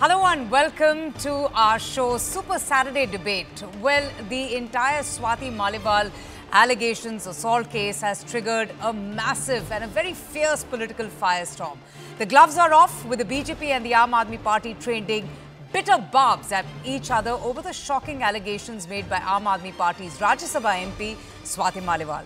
Hello and welcome to our show, Super Saturday Debate. Well, the entire Swati Maliwal allegations assault case has triggered a massive and a very fierce political firestorm. The gloves are off with the BJP and the Aam Aadmi Party trading bitter barbs at each other over the shocking allegations made by Aam Aadmi Party's Rajya Sabha MP Swati Maliwal.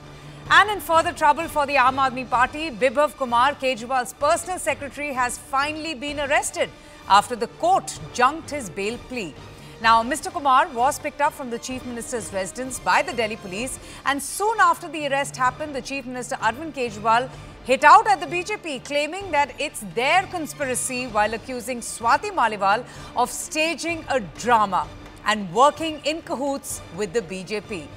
And in further trouble for the Aam Aadmi Party, Bibhav Kumar, Kejriwal's personal secretary, has finally been arrested after the court junked his bail plea. Now, Mr. Kumar was picked up from the Chief Minister's residence by the Delhi police, and soon after the arrest happened, the Chief Minister Arvind Kejriwal hit out at the BJP, claiming that it's their conspiracy, while accusing Swati Maliwal of staging a drama and working in cahoots with the BJP.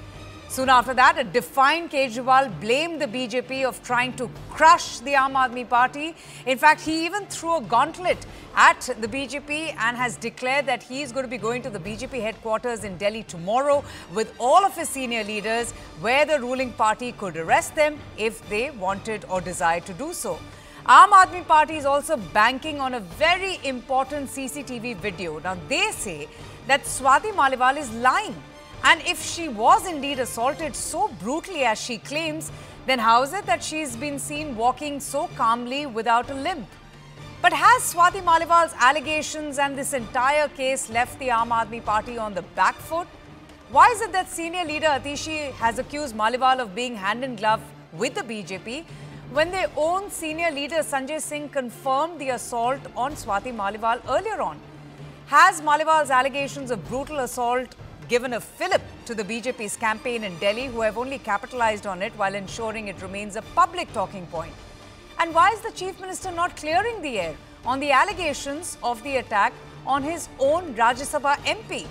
Soon after that, a defiant Kejriwal blamed the BJP of trying to crush the Aam Aadmi Party. In fact, he even threw a gauntlet at the BJP and has declared that he is going to be going to the BJP headquarters in Delhi tomorrow with all of his senior leaders, where the ruling party could arrest them if they wanted or desired to do so. Aam Aadmi Party is also banking on a very important CCTV video. Now, they say that Swati Maliwal is lying. And if she was indeed assaulted so brutally as she claims, then how is it that she's been seen walking so calmly without a limp? But has Swati Maliwal's allegations and this entire case left the Aam Aadmi Party on the back foot? Why is it that senior leader Atishi has accused Maliwal of being hand in glove with the BJP when their own senior leader Sanjay Singh confirmed the assault on Swati Maliwal earlier on? Has Maliwal's allegations of brutal assault given a fillip to the BJP's campaign in Delhi, who have only capitalized on it while ensuring it remains a public talking point? And why is the Chief Minister not clearing the air on the allegations of the attack on his own Rajya Sabha MP?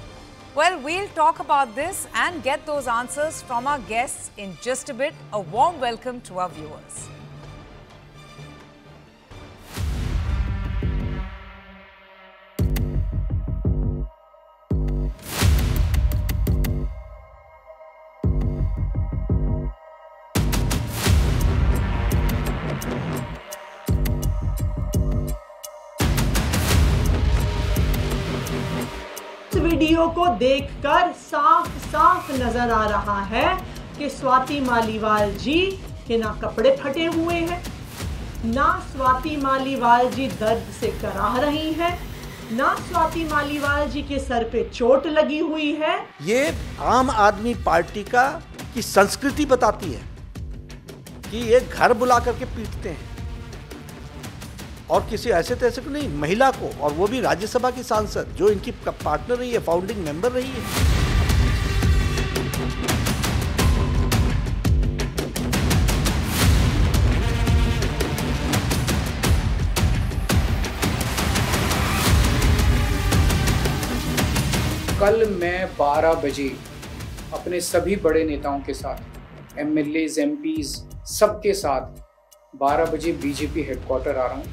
Well, we'll talk about this and get those answers from our guests in just a bit. A warm welcome to our viewers. Video को देखकर साफ नजर आ रहा है कि स्वाति मालीवाल जी के ना कपड़े फटे हुए हैं, ना स्वाति मालीवाल जी दर्द से कराह रही हैं, ना स्वाति मालीवाल जी के सर पे चोट लगी हुई है। ये आम आदमी पार्टी का की संस्कृति बताती है कि ये घर बुला करके पीटते हैं और किसी ऐसे तैसे को नहीं, महिला को, और वो भी राज्यसभा की सांसद जो इनकी पार्टनर रही है, फाउंडिंग मेंबर रही है। कल मैं 12 बजे अपने सभी बड़े नेताओं के साथ, एमएलएज, एमपीज, सबके साथ 12 बजे बीजेपी हेडक्वार्टर आ रहा हूँ।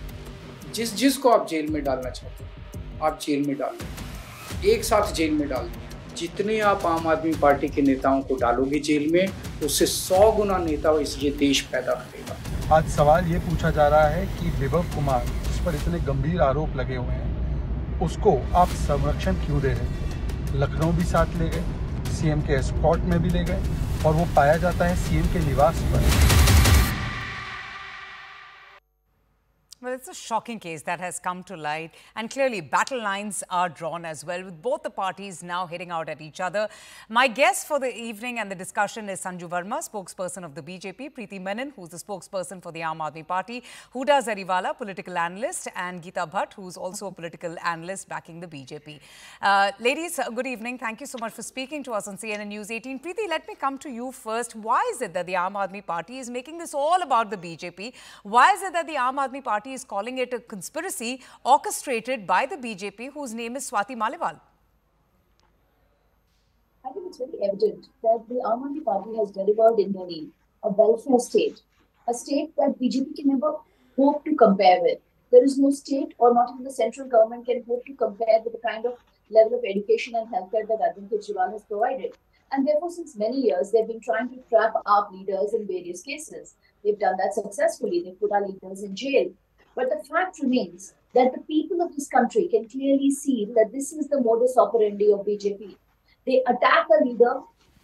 जिस को आप जेल में डालना चाहते हो, आप जेल में डाल दो, एक साथ जेल में डाल दो। जितने आप आम आदमी पार्टी के नेताओं को डालोगे जेल में, उससे 100 गुना नेता इसलिए देश पैदा करेगा। आज सवाल ये पूछा जा रहा है कि विभव कुमार, उस पर इतने गंभीर आरोप लगे हुए हैं, उसको आप संरक्षण क्यों दे रहे हैं? लखनऊ भी साथ ले गए, सीएम के एस्कॉर्ट में भी ले गए, और वो पाया जाता है सीएम के निवास पर। Well, it's a shocking case that has come to light, and clearly battle lines are drawn as well, with both the parties now hitting out at each other. My guest for the evening and the discussion is Sanju Verma, spokesperson of the BJP, Preeti Menon, who's the spokesperson for the Aam Aadmi Party, Huda Zariwala, political analyst, and Gita Bhatt, who's also a political analyst backing the BJP. Ladies, good evening. Thank you so much for speaking to us on CNN News 18. Preeti, let me come to you first. Why is it that the Aam Aadmi Party is making this all about the BJP? Why is it that the Aam Aadmi Party is calling it a conspiracy orchestrated by the BJP, whose name is Swati Maliwal? I think it's very evident that the Aam Aadmi Party has delivered in Delhi a welfare state, a state that BJP can never hope to compare with. There is no state, or not even the central government, can hope to compare with the kind of level of education and healthcare that Arvind Kejriwal has provided. And therefore, since many years, they've been trying to trap our leaders in various cases. They've done that successfully. They've put our leaders in jail. But the fact remains that the people of this country can clearly see that this is the modus operandi of BJP. They attack a leader,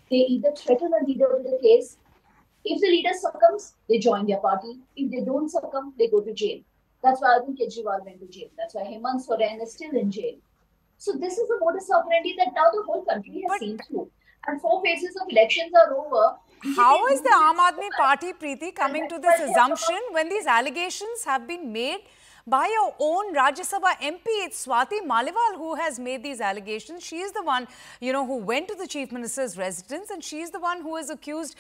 they either threaten a leader with a case. If the leader succumbs, they join their party. If they don't succumb, they go to jail. That's why Arvind Kejriwal went to jail. That's why Himanta Soren is still in jail. So this is the modus operandi that now the whole country has seen through. And four phases of elections are over. How is the Aam Aadmi Party, Preeti, coming to this assumption when these allegations have been made by your own Rajya Sabha MP? It's Swati Maliwal who has made these allegations. She is the one, you know, who went to the Chief Minister's residence, and she is the one who has accused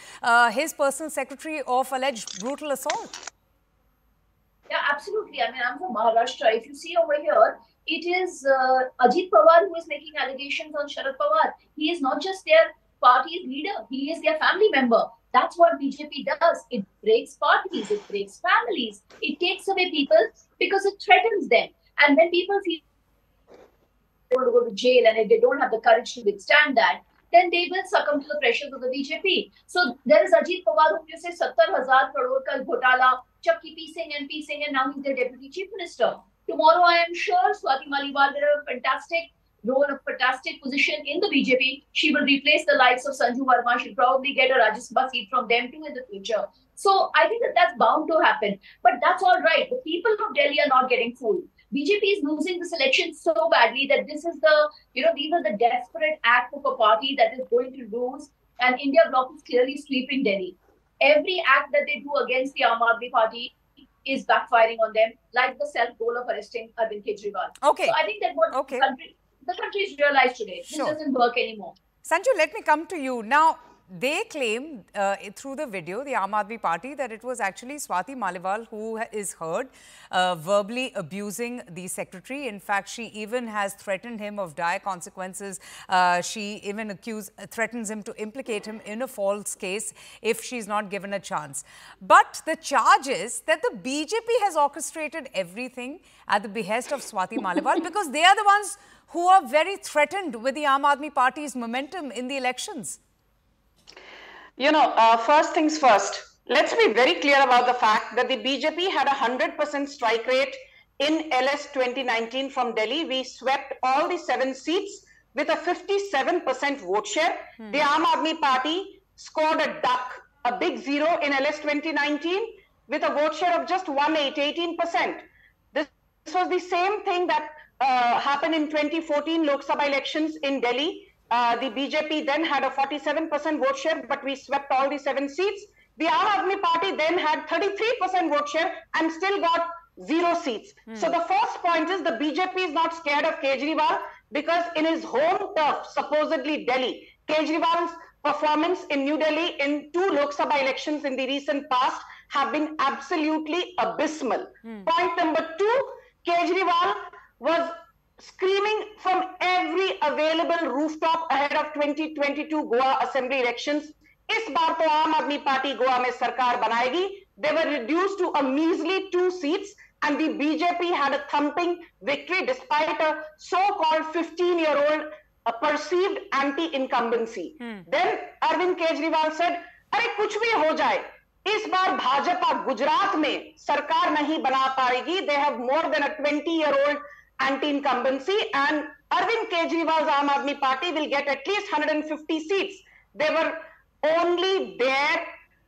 his personal secretary of alleged brutal assault. Yeah, absolutely. I mean, I'm from Maharashtra. If you see over here, it is Ajit Pawar who is making allegations on Sharad Pawar. He is not just their party's leader, he is their family member. That's what BJP does. It breaks parties, it breaks families, it takes away people because it threatens them. And when people feel they want to go to jail, and if they don't have the courage to withstand that, then they will succumb to the pressures of the BJP. So there is Ajit Pawar, who you say 70,000 crore ka ghotala, Chakki piecing, and now he's the Deputy Chief Minister. Tomorrow, I am sure Swati Maliwal will have a fantastic role, a fantastic position in the BJP. She will replace the likes of Sanju Verma. She'll probably get a Rajya Sabha seat from them too in the future. So I think that that's bound to happen. But that's all right. The people of Delhi are not getting fooled. BJP is losing this election so badly that this is the, you know, these are the desperate act of a party that is going to lose. And India bloc is clearly sweeping Delhi. Every act that they do against the Aam Aadmi Party is backfiring on them, like the self-goal of arresting Arvind Kejriwal. Okay. So I think that what the country's realized today, this doesn't work anymore. Sanju, let me come to you. Now, they claim through the video, the Aam Aadmi Party, that it was actually Swati Maliwal who is heard verbally abusing the secretary. In fact, she even has threatened him of dire consequences. She even threatens him to implicate him in a false case if she's not given a chance. But the charge is that the BJP has orchestrated everything at the behest of Swati Maliwal because they are the ones who are very threatened with the Aam Aadmi Party's momentum in the elections. You know, first things first, let's be very clear about the fact that the BJP had a 100% strike rate in LS 2019 from Delhi. We swept all the 7 seats with a 57% vote share. Mm-hmm. The Aam Aadmi Party scored a duck, a big zero in LS 2019 with a vote share of just 18%. This was the same thing that happened in 2014 Lok Sabha elections in Delhi. The BJP then had a 47% vote share, but we swept all the 7 seats. The Aam Aadmi Party then had 33% vote share and still got 0 seats. Mm. So the first point is the BJP is not scared of Kejriwal because in his home turf, supposedly Delhi, Kejriwal's performance in New Delhi in 2 Lok Sabha elections in the recent past have been absolutely abysmal. Mm. Point number 2, Kejriwal was screaming from every available rooftop ahead of 2022 Goa Assembly elections, "Is baar to Aam Aadmi Party Goa mein sarkar banayegi." They were reduced to a measly 2 seats, and the BJP had a thumping victory despite a so-called 15-year-old perceived anti-incumbency. Hmm. Then Arvind Kejriwal said, "Arey kuch bhi ho jaye, is baar Bhajapa Gujarat mein sarkar nahi bana payegi." They have more than a 20-year-old anti-incumbency, and Arvind Kejriwal's Aam Aadmi Party will get at least 150 seats. They were only there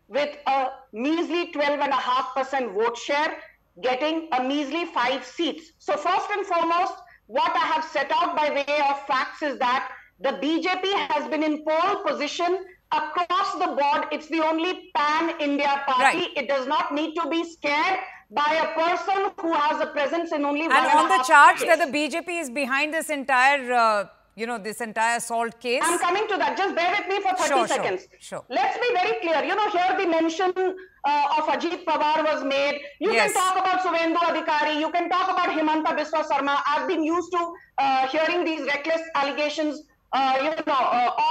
with a measly 12.5% vote share, getting a measly 5 seats. So first and foremost, what I have set out by way of facts is that the BJP has been in pole position across the board. It's the only pan-India party. Right. It does not need to be scared by a person who has a presence in only one and on the charge that the BJP is behind this entire, this entire assault case. I'm coming to that. Just bear with me for 30 seconds. Sure. Let's be very clear. You know, here the mention of Ajit Pawar was made. You can talk about Suvendu Adhikari. You can talk about Himanta Biswa Sarma. I've been used to hearing these reckless allegations on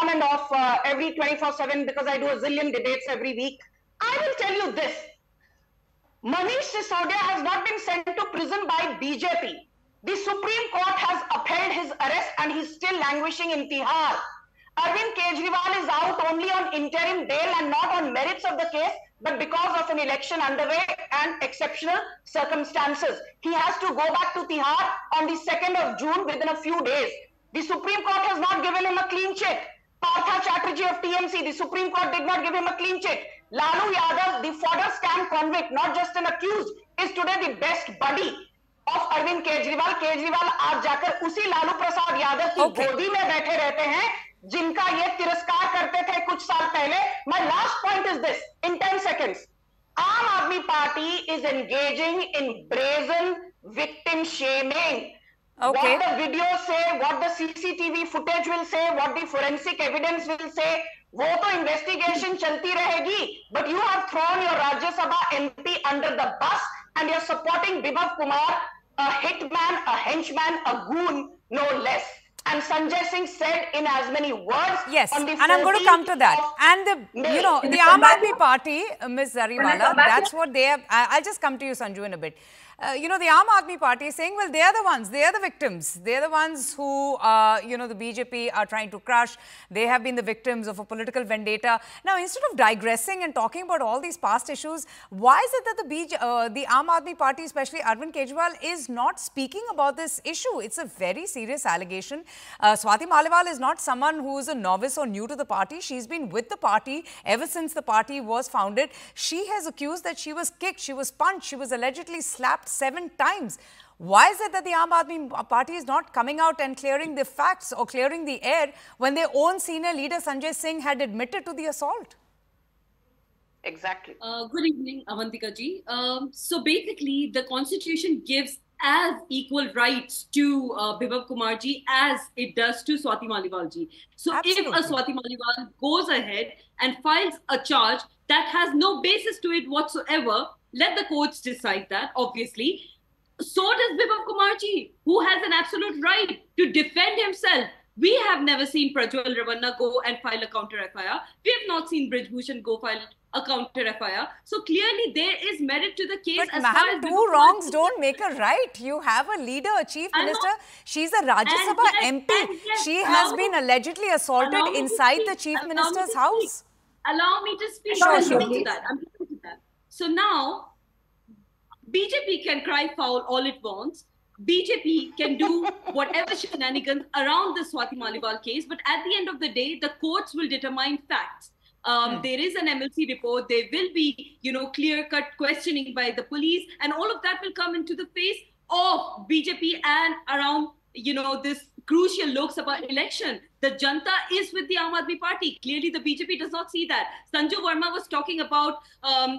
and off every 24/7 because I do a zillion debates every week. I will tell you this. Manish Sisodia has not been sent to prison by BJP. The Supreme Court has upheld his arrest and he's still languishing in Tihar. Arvind Kejriwal is out only on interim bail and not on merits of the case But because of an election underway and exceptional circumstances, he has to go back to Tihar on the 2nd of June within a few days. The Supreme Court has not given him a clean check. Partha Chatterjee of TMC, the Supreme Court did not give him a clean check. Lalu Yadav, the fodder scam convict, not just an accused, is today the best buddy of Arvind Kejriwal. Kejriwal aap jaakar usi Lalu Prasad Yadav ki godi mein baithe rehte hain, jinka ye tiraskar karte the kuch saal pehle. My last point is this, in 10 seconds. Aam Aadmi Party is engaging in brazen victim shaming. What the videos say, what the CCTV footage will say, what the forensic evidence will say, wo to investigation chalti rahegi. But you have thrown your Rajya Sabha MP under the bus and you're supporting Bibhav Kumar, a hitman, a henchman, a goon, no less. And Sanjay Singh said in as many words. Yes, and I'm going to come to that. And the, you know, the Aam Aadmi Party, Ms. Zariwala, that's what they have. I'll just come to you, Sanju, in a bit. You know, the Aam Aadmi Party is saying, well, they are the ones, they are the victims. They are the ones who, you know, the BJP are trying to crush. They have been the victims of a political vendetta. Now, instead of digressing and talking about all these past issues, why is it that the Aam Aadmi Party, especially Arvind Kejriwal, is not speaking about this issue? It's a very serious allegation. Swati Maliwal is not someone who is a novice or new to the party. She's been with the party ever since the party was founded. She has accused that she was kicked, she was punched, she was allegedly slapped 7 times. Why is it that the Aam Aadmi Party is not coming out and clearing the facts or clearing the air when their own senior leader Sanjay Singh had admitted to the assault? Exactly. Good evening, Avantika ji. So basically, the Constitution gives as equal rights to Bibhav Kumar ji as it does to Swati Maliwal ji. So absolutely, if a Swati Maliwal goes ahead and files a charge that has no basis to it whatsoever, let the courts decide that, obviously. So does Bibhav Kumar ji, who has an absolute right to defend himself. We have never seen Prajwal Revanna go and file a counter-FIR. We have not seen Brij Bhushan go file a counter-FIR. So clearly there is merit to the case. But ma'am, two wrongs don't make a right. You have a leader, a chief minister. She's a Rajya Sabha MP. She has been allegedly assaulted inside the chief minister's house. Allow me to speak. Sure, sure. I'm coming to that. So now, BJP can cry foul all it wants. BJP can do whatever shenanigans around the Swati Maliwal case. But at the end of the day, the courts will determine facts. There is an MLC report. There will be, you know, clear-cut questioning by the police. And all of that will come into the face of BJP and around, you know, this crucial Lok Sabha election. The Janta is with the Aam Aadmi Party. Clearly, the BJP does not see that. Sanju Verma was talking about,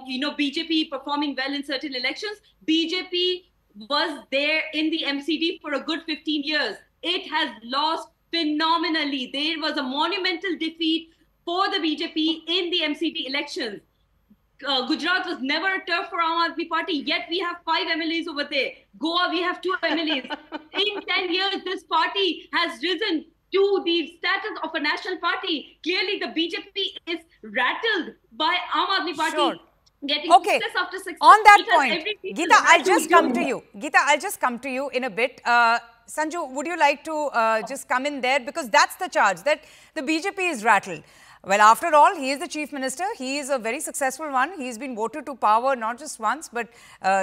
you know, BJP performing well in certain elections. BJP was there in the MCD for a good 15 years. It has lost phenomenally. There was a monumental defeat for the BJP in the MCD elections. Gujarat was never a turf for Aam Aadmi Party, yet we have 5 MLAs over there. Goa, we have 2 MLAs. In 10 years, this party has risen to the status of a national party. Clearly, the BJP is rattled by Aam Aadmi Party. Sure. Okay, after on that point, Gita, I'll just come to you. Gita, I'll just come to you in a bit. Sanju, would you like to just come in there? Because that's the charge, that the BJP is rattled. Well, after all, he is the chief minister. He is a very successful one. He's been voted to power not just once, but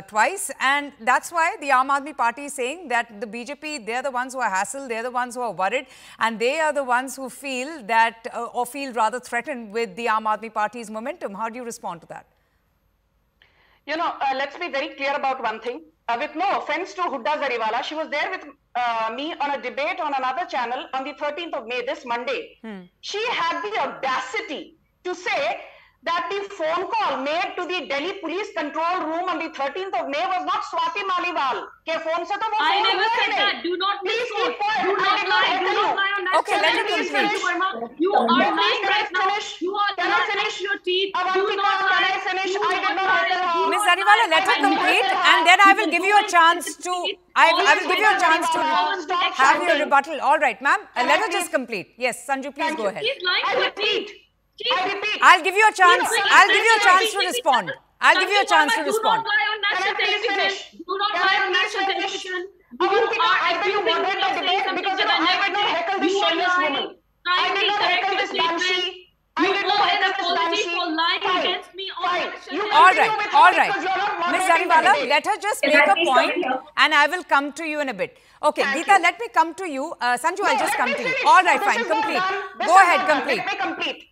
twice. And that's why the Aam Aadmi Party is saying that the BJP, they're the ones who are hassled, they're the ones who are worried, and they are the ones who feel that, or feel rather threatened with the Aam Aadmi Party's momentum. How do you respond to that? You know, let's be very clear about one thing. With no offense to Huda Zariwala, she was there with me on a debate on another channel on the 13th of May, this Monday. She had the audacity to say that the phone call made to the Delhi police control room on the 13th of May was not Swati Maliwal. I never said that. Do not misquote. Do not lie. Do not lie on that. Okay, let me finish. You are lying right now. You are not finish your teeth. Do not lie. Ms. Zariwala, let her complete, and then I will give you a chance to. I will give you a chance to have your rebuttal. All right, ma'am. Let her just complete. Yes, Sanju, please go ahead. She's lying to repeat. I'll give you a chance. I'll give you a chance to respond. I'll give you a chance to respond. Do not lie on national television. Do not lie on national television. You are accusing me of saying something that I never did. You are lying. I did not heckle this banshee. You All right. Ms. Zariwala, let her just make a point and I will come to you in a bit. Okay, Geeta, let me come to you. Sanju, I'll just come to you. All right, fine. Complete. Go ahead, complete. Let me complete.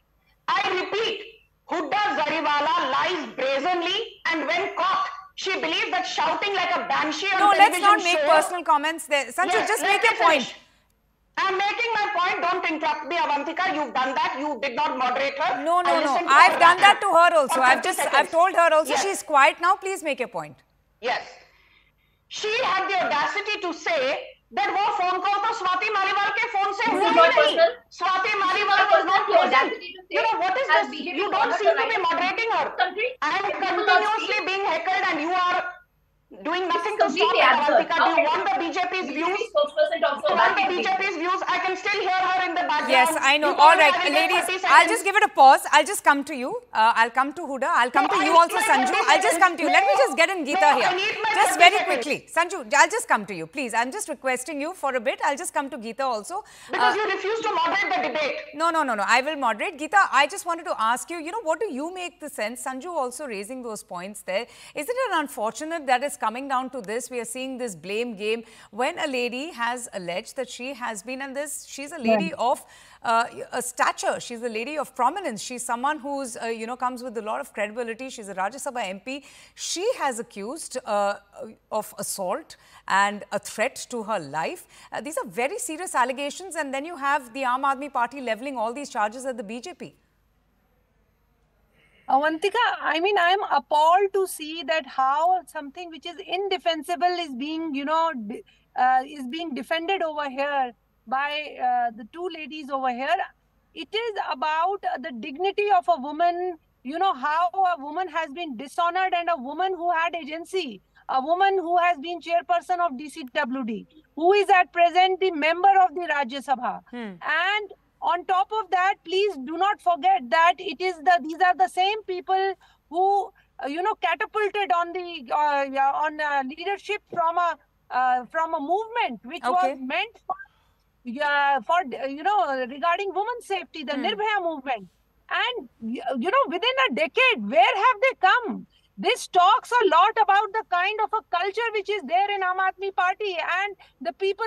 I repeat, Huda Zariwala lies brazenly, and when caught, she believes that shouting like a banshee on television. No, let's not make personal comments there. Sanju, just make your point. I'm making my point. Don't interrupt me, Avantika. You've done that. You did not moderate her. No. I've done that to her also. I've told her also. Yes. She's quiet now. Please make your point. Yes. She had the audacity to say that वो phone call तो Swati Maliwal के phone से हुआ नहीं. Swati Maliwal was not present. You know what is this? You don't seem to be moderating her. I am continuously being heckled, and you are doing nothing to stop her. Avantika, do you want the BJP's views? I can still hear her in the background. Yes, I know. All right, ladies, I'll just give it a pause. I'll just come to you. I'll come to Huda. I'll come to you also, Sanju. I'll just come to you. Let me just get in Geeta here. Just very quickly. Sanju, I'll just come to you, please. I'm just requesting you for a bit. I'll just come to Geeta also. Because you refuse to moderate the debate. No. I will moderate. Geeta, I just wanted to ask you, what do you make the sense? Sanju also raising those points there. Isn't it unfortunate that it's coming down to this? We are seeing this blame game when a lady has alleged that she has been, and this, she's a lady of a stature, she's a lady of prominence, she's someone who's, comes with a lot of credibility, she's a Rajya Sabha MP. She has accused of assault and a threat to her life. These are very serious allegations, and then you have the Aam Aadmi Party leveling all these charges at the BJP. Avantika, I mean, I'm appalled to see that how something which is indefensible is being, is being defended over here by the two ladies over here. It is about the dignity of a woman, how a woman has been dishonored, and a woman who had agency, a woman who has been chairperson of DCWD, who is at present the member of the Rajya Sabha. And on top of that, please do not forget that these are the same people who, catapulted on the leadership from a movement which was meant for regarding women's safety, the Nirbhaya movement. And, within a decade, where have they come? This talks a lot about the kind of a culture which is there in Aam Aadmi Party, and the people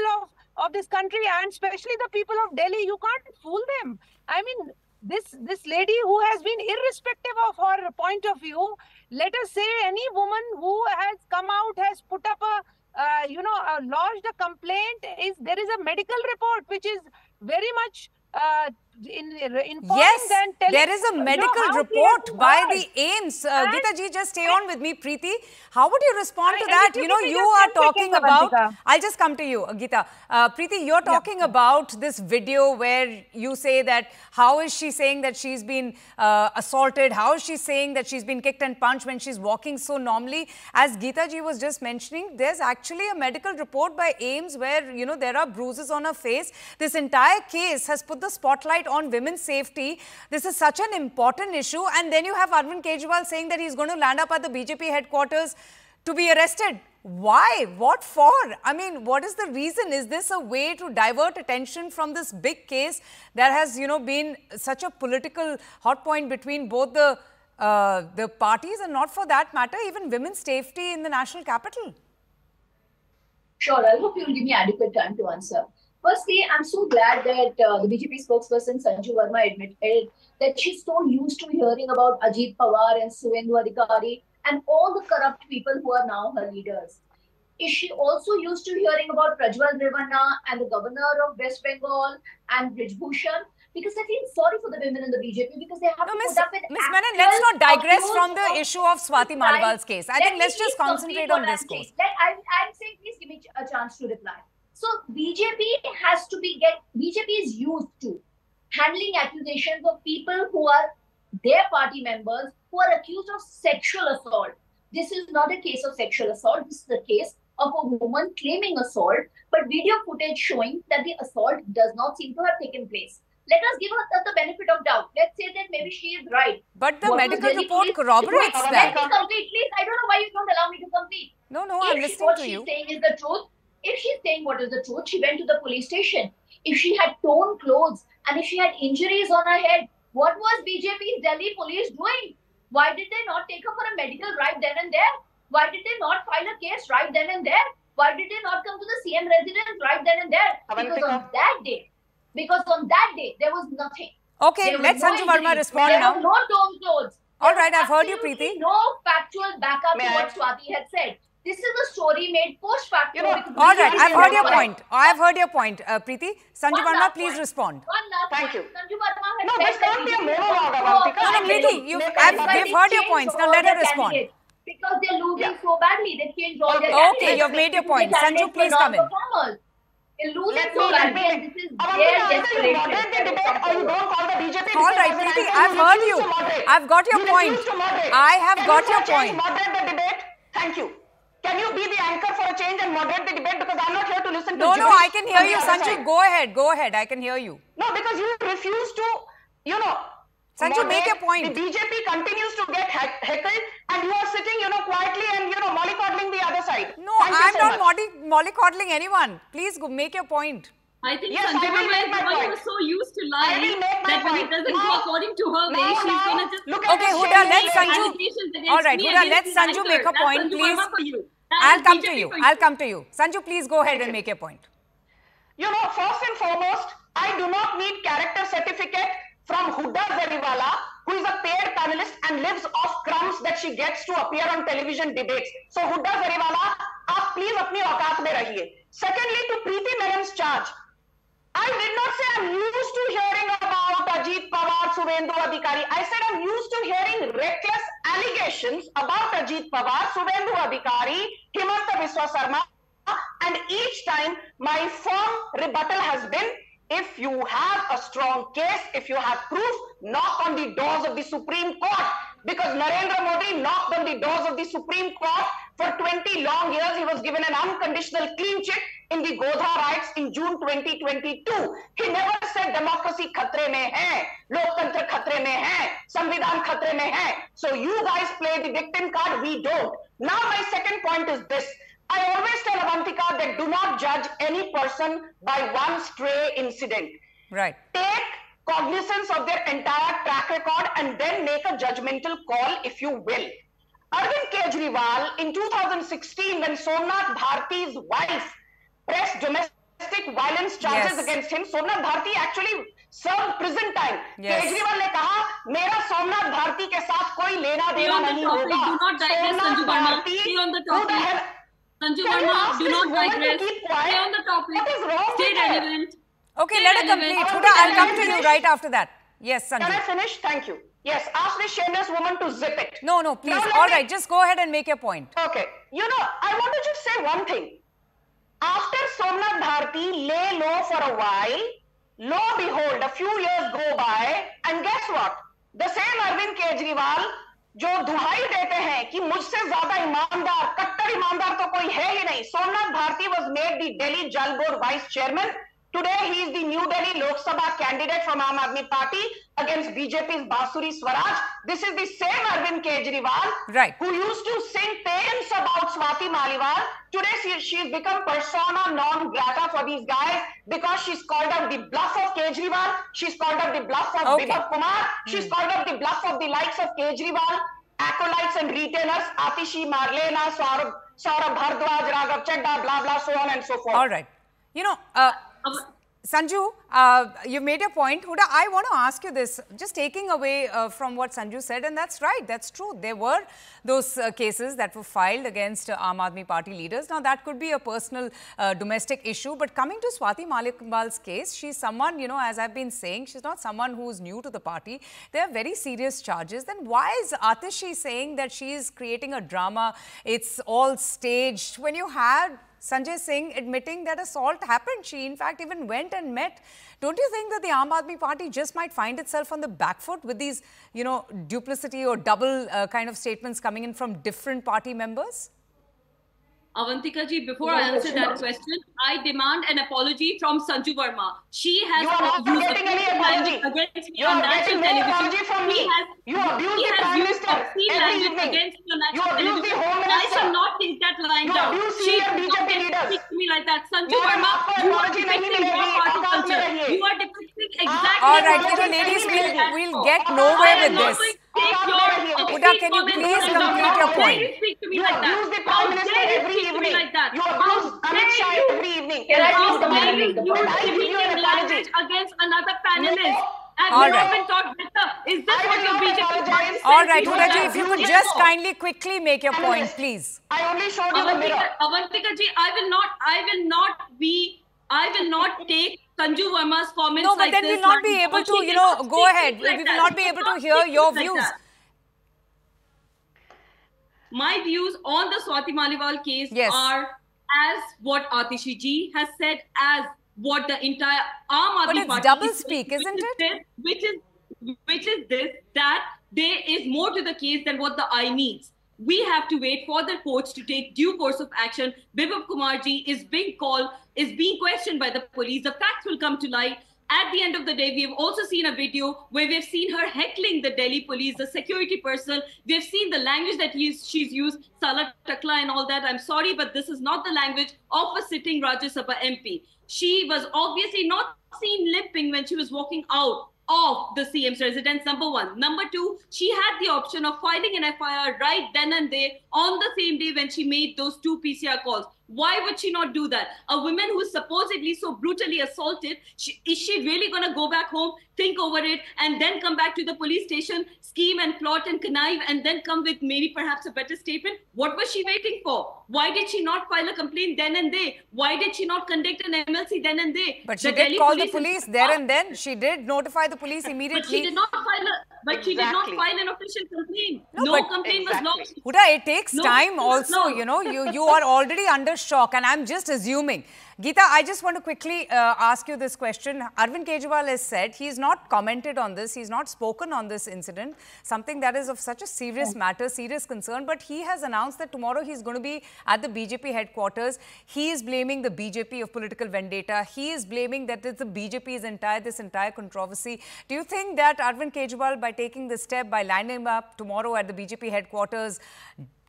of this country, and especially the people of Delhi. You can't fool them. I mean, this lady who has been, irrespective of her point of view, let us say any woman who has come out, has put up lodged a complaint, there is a medical report which is very much informing. Yes, there is a medical report by the AIMS. Geeta ji, just stay on with me. Preeti, how would you respond to that? You are talking about... I'll just come to you, Geeta. Preeti, you're talking about this video where you say that how is she saying that she's been assaulted? How is she saying that she's been kicked and punched when she's walking so normally? As Geeta ji was just mentioning, there's actually a medical report by AIMS where, there are bruises on her face. This entire case has put the spotlight on women's safety. This is such an important issue, and then you have Arvind Kejriwal saying that he's going to land up at the BJP headquarters to be arrested. Why? What for? I mean, what is the reason? Is this a way to divert attention from this big case that has, been such a political hot point between both the parties, and not for that matter, even women's safety in the national capital? Sure, I hope you'll give me adequate time to answer. Firstly, I'm so glad that the BJP spokesperson Sanju Verma admitted that she's so used to hearing about Ajit Pawar and Suvendu Adhikari and all the corrupt people who are now her leaders. Is she also used to hearing about Prajwal Revanna and the governor of West Bengal and Brij Bhushan? Because I feel sorry for the women in the BJP, because they have to put up with... Ms. Menon, let's not digress from the issue of Swati Maliwal's case. I think let's just concentrate on this case. I'm saying, please give me a chance to reply. So BJP has to be BJP is used to handling accusations of people who are their party members who are accused of sexual assault. This is not a case of sexual assault. This is the case of a woman claiming assault, but video footage showing that the assault does not seem to have taken place. Let us give her the benefit of doubt. Let's say that maybe she is right. But the medical report corroborates that. Let me complete, please. I don't know why you don't allow me to complete. No, I'm listening to you. What she's saying is the truth. If she's saying what is the truth, she went to the police station. If she had torn clothes and if she had injuries on her head, What was BJP's Delhi police doing? Why did they not take her for a medical right then and there? Why did they not file a case right then and there? Why did they not come to the CM residence right then and there? Because on that day, there was nothing. Okay, let Sanju Verma respond now. There were no torn clothes. All right, I've heard you, Preeti. No factual backup to what Swati had said. This is a story made post-facto. All right, I've heard your point. I've heard your point, Preeti. Sanju Verma, please respond. Thank you. Sanju Verma had said... No, this can't be a monologue, Avantika. No, Preeti, we've heard your points. Now let her respond. Because they're losing so badly, they changed all their candidates. Okay, you've made your point. Sanju, please come in. They're losing so badly. This is their desperation. All right, Preeti, I've heard you. I've got your point. I have got your point. Thank you. Can you be the anchor for a change and moderate the debate? Because I'm not here to listen to you. No, I can hear you, Sanju. Go ahead. Go ahead. I can hear you. No, because you refuse to, Sanju, make your point. The BJP continues to get heckled and you are sitting, quietly and, mollycoddling the other side. No, I'm not mollycoddling anyone. Please go make your point. I think Sanju Verma was so used to lying that when it doesn't go according to her way, she's going to just... Okay, Huda, let Sanju... All right, Huda, let Sanju make her point, please. I'll come to you. Sanju, please go ahead and make your point. First and foremost, I do not need character certificate from Huda Zariwala, who is a paid panelist and lives off crumbs that she gets to appear on television debates. So Huda Zariwala, aap please apni aukaat mein rahiye. Secondly, to Preeti Menon's charge, I did not say I'm used to hearing about Ajit Pawar, Suvendu Adhikari. I said I'm used to hearing reckless allegations about Ajit Pawar, Suvendu Adhikari, Himanta Biswa Sarma. And each time my firm rebuttal has been, if you have a strong case, if you have proof, knock on the doors of the Supreme Court. Because Narendra Modi knocked on the doors of the Supreme Court for 20 long years. He was given an unconditional clean chit in the Godhra riots in June 2022. He never said democracy khatre mein hai, loktantra khatre mein hai, samvidhan khatre mein hai. So you guys play the victim card, we don't. Now my second point is this. I always tell Avantika that do not judge any person by one stray incident. Right. Take cognizance of their entire track record and then make a judgmental call if you will. Arvind Kejriwal, in 2016, when Somnath Bharti's wife pressed domestic violence charges against him, Somnath Bharti actually served prison time. Kejriwal ne kaha, mera Somnath Bharti ke saath koi lena dena nahi hoga. Do not digress, Sanju Verma. Stay on the topic. Sanju Verma, do not digress. Stay on the topic. What is wrong with it? Stay relevant. Okay, let her complete. Huda, I'll come to you right after that. Yes, Sanju. Can I finish? Thank you. Yes, ask this shameless woman to zip it. No, please. All right, just go ahead and make your point. Okay. I want to just say one thing. After Somnath Bharti lay low for a while, lo behold, a few years go by, and guess what? The same Arvind Kejriwal, जो दुहाई देते हैं कि मुझसे ज़्यादा ईमानदार, कट्टर ईमानदार तो कोई है ही नहीं. Somnath Bharti was made the Delhi Jal Board Vice Chairman. Today, he is the New Delhi Lok Sabha candidate from Aam Aadmi Party against BJP's Bansuri Swaraj. This is the same Arvind Kejriwal who used to sing poems about Swati Maliwal. Today, she has become persona non grata for these guys because she's called up the bluff of Kejriwal. She's called up the bluff of Bibhav Kumar. She's called up the bluff of the likes of Kejriwal, acolytes and retainers, Atishi, Marlena, Saurabh Bhardwaj, Raghav Chadda, blah, blah, so on and so forth. All right. Sanju, you made a point. Huda, I want to ask you this, just taking away from what Sanju said, and that's right, that's true. There were those cases that were filed against Aam Aadmi Party leaders. Now, that could be a personal domestic issue, but coming to Swati Maliwal's case, she's someone, as I've been saying, she's not someone who's new to the party. There are very serious charges. Then why is Atishi saying that she is creating a drama, it's all staged, when you had Sanjay Singh admitting that assault happened? She, in fact, even went and met. Don't you think that the Aam Aadmi Party just might find itself on the back foot with these, duplicity or double kind of statements coming in from different party members? Avantika ji, before I answer that question, I demand an apology from Sanju Verma. She has... You are not getting any apology. You are getting no apology from me. You abuse the Prime Minister every evening. You abuse the Home Minister. I shall not take that line down. You abuse senior BJP leaders. Sanju Verma, you are depicting your party culture. You are depicting Exactly. All right, little ladies, we'll get nowhere with this. Huda, can you please complete your point? You abuse the Prime Minister every evening. You abuse Amit Shah every evening. I give you an apology against another panelist. All right. Is this what your BJP? All right, Huda ji, if you could just kindly quickly make your point, please. I only showed you the mirror. Avantika ji, I will not take Sanju Verma's comments. No, but then we will not be able to, you know, go ahead. We will not be able to hear your views. My views on the Swati Maliwal case are as what Atishi ji has said, as what the entire Aam Aadmi Party. But it's double speak, isn't it? Which is this, that there is more to the case than what the eye needs. We have to wait for the courts to take due course of action. Bibhav Kumar ji is being questioned by the police. The facts will come to light. At the end of the day, we have also seen a video where we've seen her heckling the Delhi police, the security personnel. We've seen the language that she's used, Salat Takla and all that. I'm sorry, but this is not the language of a sitting Rajya Sabha MP. She was obviously not seen limping when she was walking out of the CM's residence, number one. Number two, she had the option of filing an FIR right then and there on the same day when she made those two PCR calls. Why would she not do that? A woman who is supposedly so brutally assaulted, is she really going to go back home, think over it, and then come back to the police station, scheme and plot and connive, and then come with maybe perhaps a better statement? What was she waiting for? Why did she not file a complaint then and there? Why did she not conduct an MLC then and there? But she did call the police there and then. She did notify the police immediately. But she did not file an official complaint. No complaint was lodged. Huda, it takes time also, you know. You are already under shock, and I'm just assuming. Gita, I just want to quickly ask you this question. Arvind Kejriwal has said he's not commented on this, he's not spoken on this incident, something that is of such a serious matter, serious concern, but he has announced that tomorrow he's going to be at the BJP headquarters. He is blaming the BJP of political vendetta. He is blaming that it's the BJP's entire controversy. Do you think that Arvind Kejriwal, by taking this step, by lining up tomorrow at the BJP headquarters,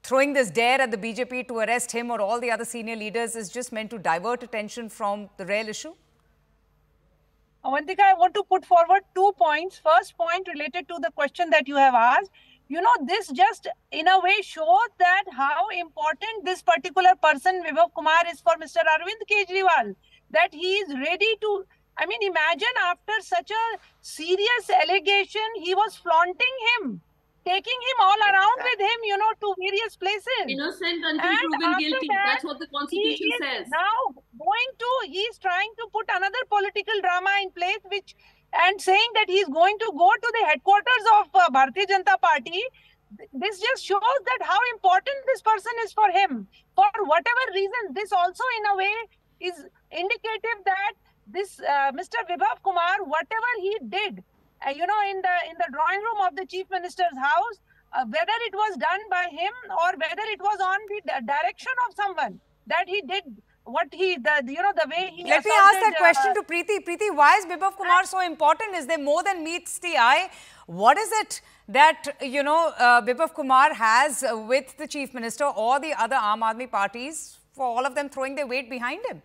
throwing this dare at the BJP to arrest him or all the other senior leaders, is just meant to divert attention from the real issue? Avantika, I want to put forward 2 points. First point related to the question that you have asked. You know, this just in a way shows that how important this particular person, Vibhav Kumar, is for Mr. Arvind Kejriwal. That he is ready to, I mean, imagine after such a serious allegation, he was flaunting him, taking him all around with him, you know, to various places. Innocent until proven guilty. That's what the Constitution says. Now he's trying to put another political drama in place, and saying that he's going to go to the headquarters of Bharatiya Janata Party. This just shows that how important this person is for him. For whatever reason, this also in a way is indicative that this Mr. Vibhav Kumar, whatever he did, you know, in the drawing room of the Chief Minister's house, whether it was done by him or whether it was on the direction of someone, that he did what he, you know, the way he... Let me ask that question to Preeti. Preeti, why is Bibhav Kumar so important? Is there more than meets the eye? What is it that, you know, Bibhav Kumar has with the Chief Minister or the other Aam Aadmi parties for all of them throwing their weight behind him?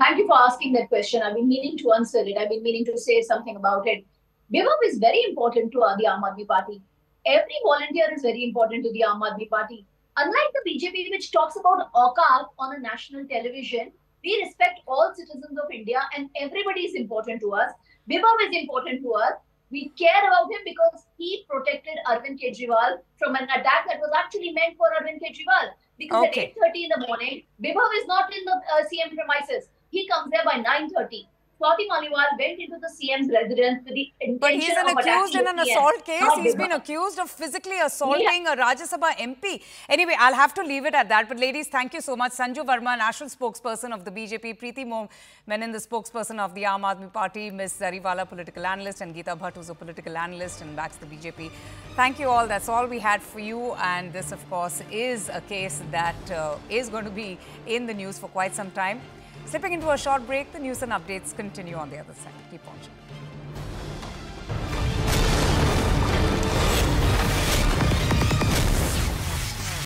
Thank you for asking that question. I've been meaning to answer it. I've been meaning to say something about it. Bibhav is very important to the Aam Aadmi Party. Every volunteer is very important to the Aam Aadmi Party. Unlike the BJP, which talks about AUKAP on a national television, we respect all citizens of India and everybody is important to us. Bibhav is important to us. We care about him because he protected Arvind Kejriwal from an attack that was actually meant for Arvind Kejriwal. Because at 8:30 in the morning, Bibhav is not in the CM premises. He comes there by 9:30. Swati Maliwal went into the CM's residence with the intention of... But he's an accused in an assault case. He's been accused of physically assaulting a Rajya Sabha MP. Anyway, I'll have to leave it at that. But ladies, thank you so much. Sanju Verma, National Spokesperson of the BJP. Preeti Menon, the Spokesperson of the Aam Aadmi Party. Ms. Zariwala, Political Analyst. And Gita Bhatt, who's a Political Analyst and backs the BJP. Thank you all. That's all we had for you. And this, of course, is a case that is going to be in the news for quite some time. Slipping into a short break, the news and updates continue on the other side. Keep watching.